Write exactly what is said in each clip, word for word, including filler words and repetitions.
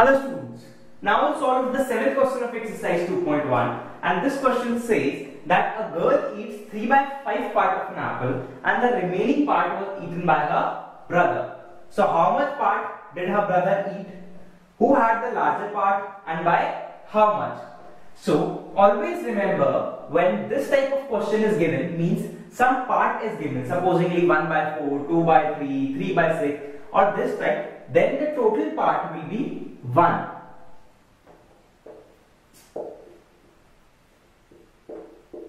Hello students, now we'll solve the seventh question of exercise two point one, and this question says that a girl eats three by five part of an apple and the remaining part was eaten by her brother. So how much part did her brother eat? Who had the larger part and by how much? So always remember, when this type of question is given, means some part is given, supposedly one by four, two by three, three by six or this type, then the total part will be one.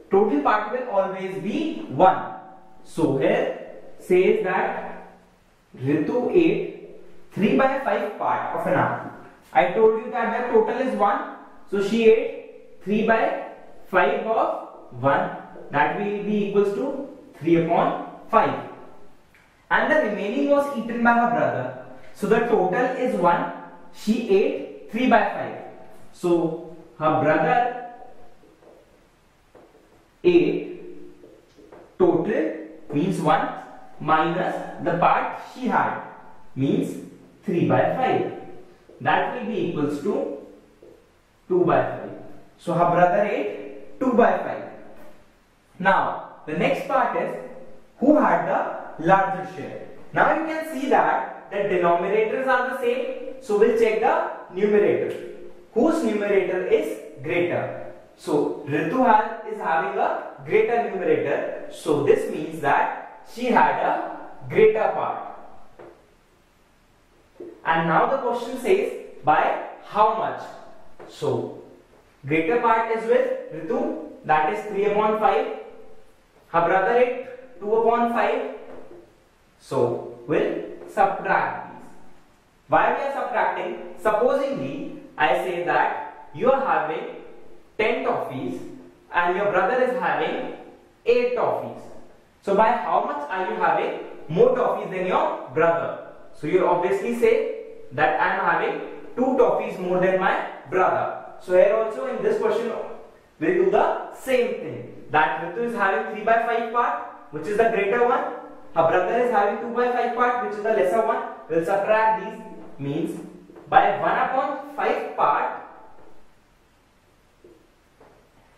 Total part will always be one. So here says that Ritu ate three by five part of an apple. I told you that the total is one. So she ate three by five of one. That will be equals to three upon five. And the remaining was eaten by her brother. So the total is one. She ate three by five. So her brother ate total, means one, minus the part she had, means three by five. That will be equals to two by five. So her brother ate two by five. Now the next part is who had the larger share. Now you can see that the denominators are the same. So we'll check the numerator. Whose numerator is greater? So Ritu has, is having a greater numerator. So this means that she had a greater part. And now the question says by how much? So greater part is with Ritu, that is three upon five. Her brother ate two upon five. So we'll subtract. Why we are subtracting? Supposingly, I say that you are having ten toffees and your brother is having eight toffees. So by how much are you having more toffees than your brother? So you obviously say that I am having two toffees more than my brother. So here also in this question we do the same thing. That Ritu is having three by five part, which is the greater one. Her brother is having two by five part, which is the lesser one. We will subtract these. Means by one upon five part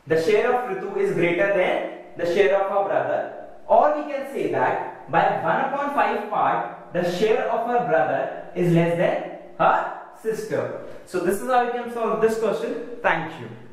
the share of Ritu is greater than the share of her brother, or we can say that by one upon five part the share of her brother is less than her sister. So this is how you can solve this question. Thank you.